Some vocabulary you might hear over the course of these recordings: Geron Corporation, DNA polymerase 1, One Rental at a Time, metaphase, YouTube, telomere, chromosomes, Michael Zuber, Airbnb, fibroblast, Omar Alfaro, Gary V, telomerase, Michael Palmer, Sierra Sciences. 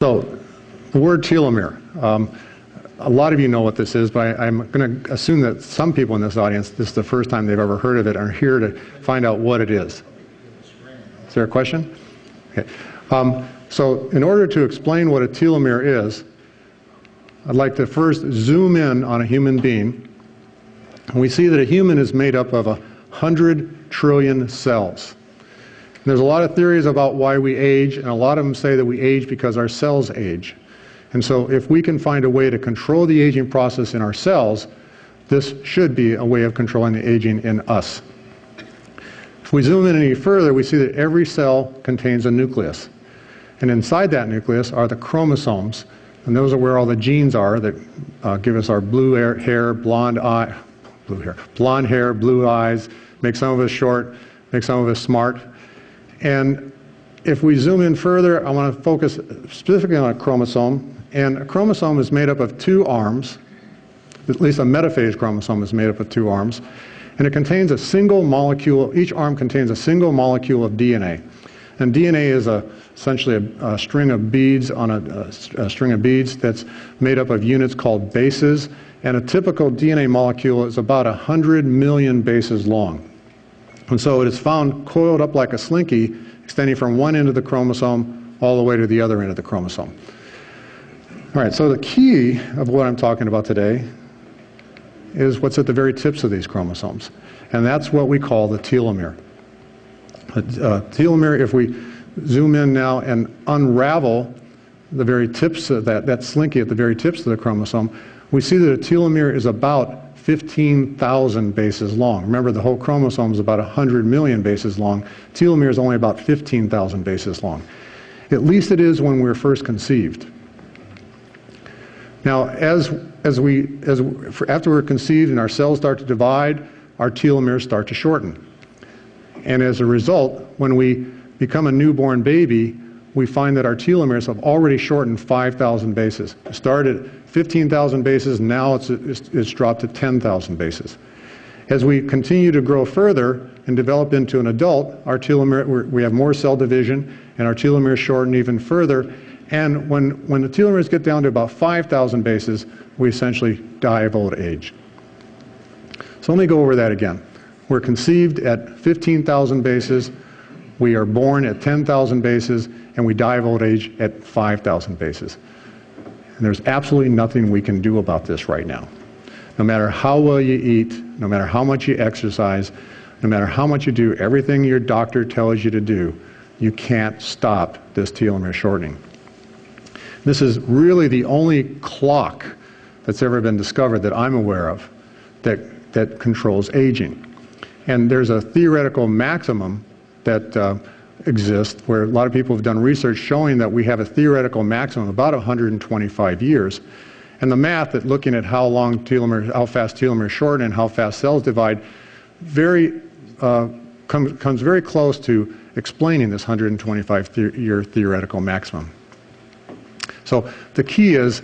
So, the word telomere. A lot of you know what this is, but I'm going to assume that some people in this audience, this is the first time they've ever heard of it, are here to find out what it is. Is there a question? Okay. So, in order to explain what a telomere is, I'd like to first zoom in on a human being. We see that a human is made up of 100 trillion cells. And there's a lot of theories about why we age, and a lot of them say that we age because our cells age. And so if we can find a way to control the aging process in our cells, this should be a way of controlling the aging in us. If we zoom in any further, we see that every cell contains a nucleus. And inside that nucleus are the chromosomes, and those are where all the genes are that give us our blue hair, blonde hair, blue eyes, make some of us short, make some of us smart. And if we zoom in further, I want to focus specifically on a chromosome. And a chromosome is made up of two arms, at least a metaphase chromosome is made up of two arms. And it contains a single molecule, each arm contains a single molecule of DNA. And DNA is essentially a string of beads on a string of beads that's made up of units called bases. And a typical DNA molecule is about 100 million bases long. And so it is found coiled up like a slinky, extending from one end of the chromosome all the way to the other end of the chromosome. All right, so the key of what I'm talking about today is what's at the very tips of these chromosomes. And that's what we call the telomere. Telomere, if we zoom in now and unravel the very tips of that slinky at the very tips of the chromosome, we see that a telomere is about 15,000 bases long. Remember, the whole chromosome is about 100 million bases long. Telomere is only about 15,000 bases long. At least it is when we were first conceived. Now, after we're conceived and our cells start to divide, our telomeres start to shorten. And as a result, when we become a newborn baby, we find that our telomeres have already shortened 5,000 bases. It started at 15,000 bases, now it's dropped to 10,000 bases. As we continue to grow further and develop into an adult, our telomere, we have more cell division, and our telomeres shorten even further. And when the telomeres get down to about 5,000 bases, we essentially die of old age. So let me go over that again. We're conceived at 15,000 bases, we are born at 10,000 bases, and we die of old age at 5,000 bases. And there's absolutely nothing we can do about this right now. No matter how well you eat, no matter how much you exercise, no matter how much you do, everything your doctor tells you to do, you can't stop this telomere shortening. This is really the only clock that's ever been discovered that I'm aware of that controls aging. And there's a theoretical maximum that exists where a lot of people have done research showing that we have a theoretical maximum of about 125 years. And the math at looking at how long telomeres, how fast telomeres shorten and how fast cells divide, comes very close to explaining this 125-year theoretical maximum. So the key is,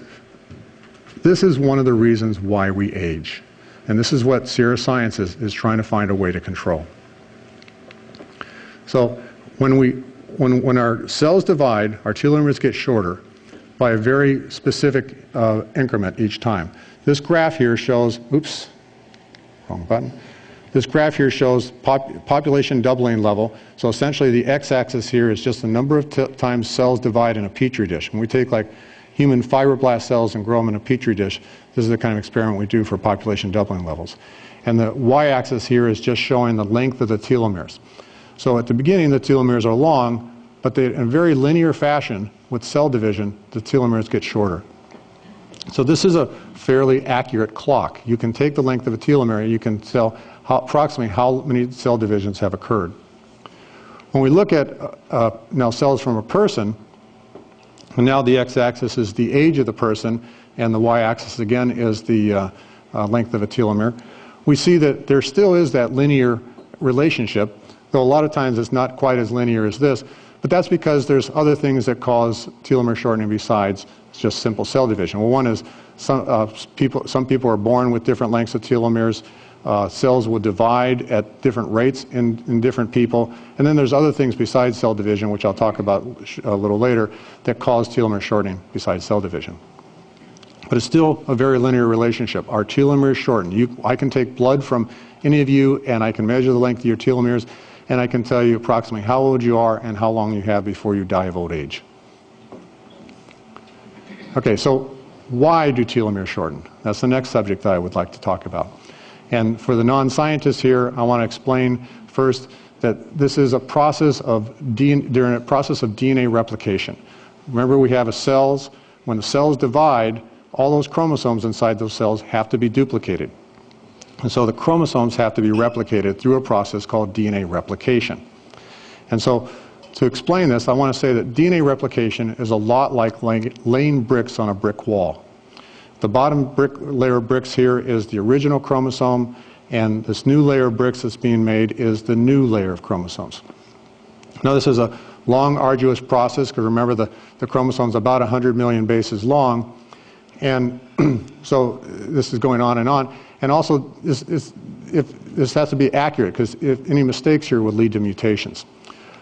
this is one of the reasons why we age. And this is what Sierra Sciences is trying to find a way to control. So when our cells divide, our telomeres get shorter by a very specific increment each time. This graph here shows, oops, wrong button. This graph here shows population doubling level. So essentially the x-axis here is just the number of times cells divide in a petri dish. When we take like human fibroblast cells and grow them in a petri dish, this is the kind of experiment we do for population doubling levels. And the y-axis here is just showing the length of the telomeres. So at the beginning, the telomeres are long, but in a very linear fashion, with cell division, the telomeres get shorter. So this is a fairly accurate clock. You can take the length of a telomere and you can tell approximately how many cell divisions have occurred. When we look at now cells from a person, and now the x-axis is the age of the person, and the y-axis again is the length of a telomere. We see that there still is that linear relationship, though a lot of times it's not quite as linear as this, but that's because there's other things that cause telomere shortening besides just simple cell division. Well, one is some people are born with different lengths of telomeres. Cells will divide at different rates in different people. And then there's other things besides cell division, which I'll talk about a little later, that cause telomere shortening besides cell division. But it's still a very linear relationship. Our telomeres shorten. I can take blood from any of you, and I can measure the length of your telomeres, and I can tell you approximately how old you are and how long you have before you die of old age. Okay, so why do telomeres shorten? That's the next subject that I would like to talk about. And for the non-scientists here, I want to explain first that this is a process of DNA replication. Remember, we have cells. When the cells divide, all those chromosomes inside those cells have to be duplicated. And so the chromosomes have to be replicated through a process called DNA replication. And so to explain this, I want to say that DNA replication is a lot like laying bricks on a brick wall. The bottom layer of bricks here is the original chromosome, and this new layer of bricks that's being made is the new layer of chromosomes. Now, this is a long, arduous process, because remember, the chromosome is about 100 million bases long, and so this is going on. And also, this has to be accurate, because if any mistakes here would lead to mutations.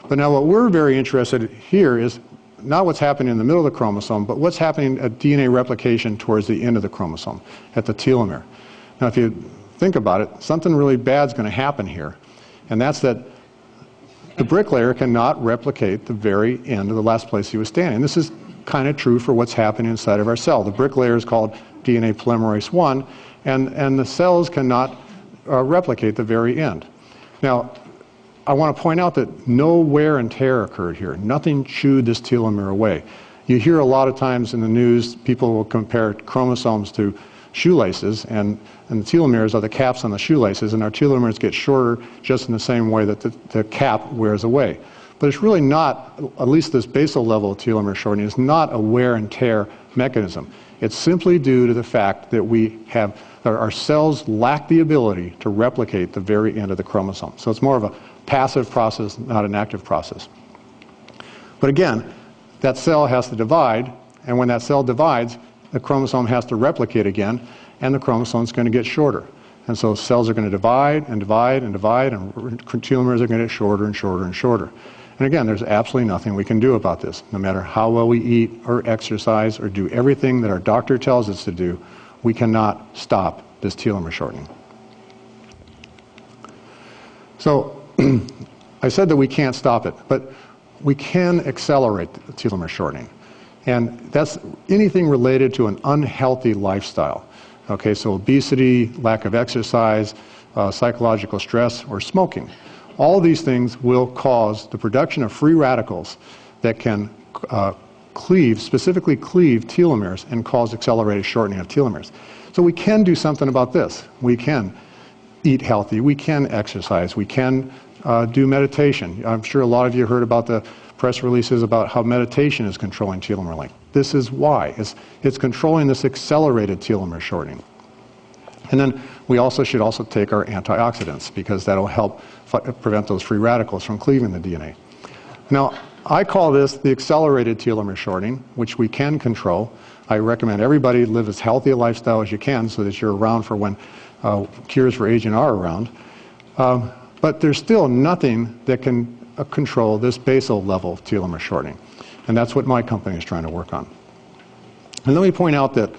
But now what we're very interested in here is not what's happening in the middle of the chromosome, but what's happening at DNA replication towards the end of the chromosome, at the telomere. Now, if you think about it, something really bad's going to happen here, and that's that the brick layer cannot replicate the very end of the last place he was standing. This is kind of true for what's happening inside of our cell. The brick layer is called DNA polymerase 1, and the cells cannot replicate the very end. Now, I want to point out that no wear and tear occurred here. Nothing chewed this telomere away. You hear a lot of times in the news, people will compare chromosomes to shoelaces, and the telomeres are the caps on the shoelaces, and our telomeres get shorter just in the same way that the cap wears away. But it's really not, at least this basal level of telomere shortening, is not a wear and tear mechanism. It's simply due to the fact that our cells lack the ability to replicate the very end of the chromosome. So it's more of a passive process, not an active process. But again, that cell has to divide, and when that cell divides, the chromosome has to replicate again, and the chromosome is going to get shorter. And so cells are going to divide and divide and divide, and telomeres are going to get shorter and shorter and shorter. And again, there's absolutely nothing we can do about this. No matter how well we eat or exercise or do everything that our doctor tells us to do, we cannot stop this telomere shortening. So I said that we can't stop it, but we can accelerate the telomere shortening. And that's anything related to an unhealthy lifestyle. Okay, so obesity, lack of exercise, psychological stress, or smoking. All these things will cause the production of free radicals that can specifically cleave telomeres and cause accelerated shortening of telomeres. So we can do something about this. We can eat healthy, we can exercise, we can do meditation. I'm sure a lot of you heard about the press releases about how meditation is controlling telomere length. This is why. It's controlling this accelerated telomere shortening. And then we should also take our antioxidants, because that'll help prevent those free radicals from cleaving the DNA. Now, I call this the accelerated telomere shortening, which we can control. I recommend everybody live as healthy a lifestyle as you can so that you're around for when cures for aging are around. But there's still nothing that can control this basal level of telomere shortening. And that's what my company is trying to work on. And let me point out that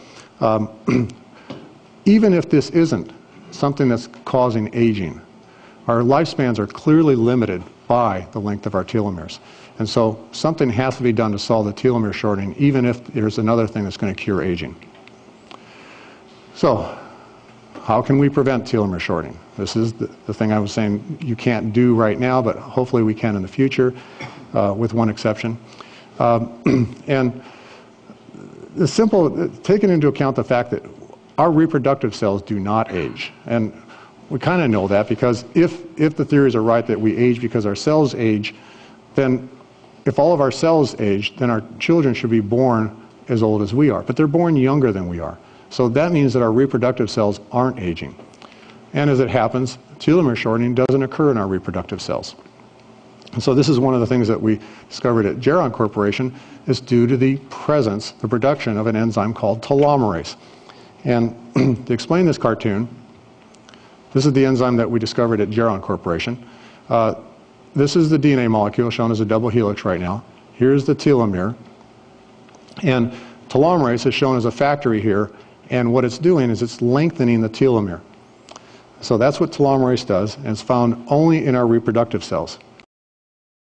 even if this isn't something that's causing aging, our lifespans are clearly limited by the length of our telomeres. And so something has to be done to solve the telomere shortening, even if there's another thing that's going to cure aging. So how can we prevent telomere shortening? This is the thing I was saying you can't do right now, but hopefully we can in the future, with one exception. And the simple, taking into account the fact that our reproductive cells do not age. And we kind of know that, because if the theories are right that we age because our cells age, then if all of our cells age, then our children should be born as old as we are. But they're born younger than we are. So that means that our reproductive cells aren't aging. And as it happens, telomere shortening doesn't occur in our reproductive cells. And so this is one of the things that we discovered at Geron Corporation is due to the production of an enzyme called telomerase. And to explain this cartoon, This is the enzyme that we discovered at Geron Corporation. This is the DNA molecule shown as a double helix right now. Here's the telomere. And telomerase is shown as a factory here, and what it's doing is it's lengthening the telomere. So that's what telomerase does, and it's found only in our reproductive cells.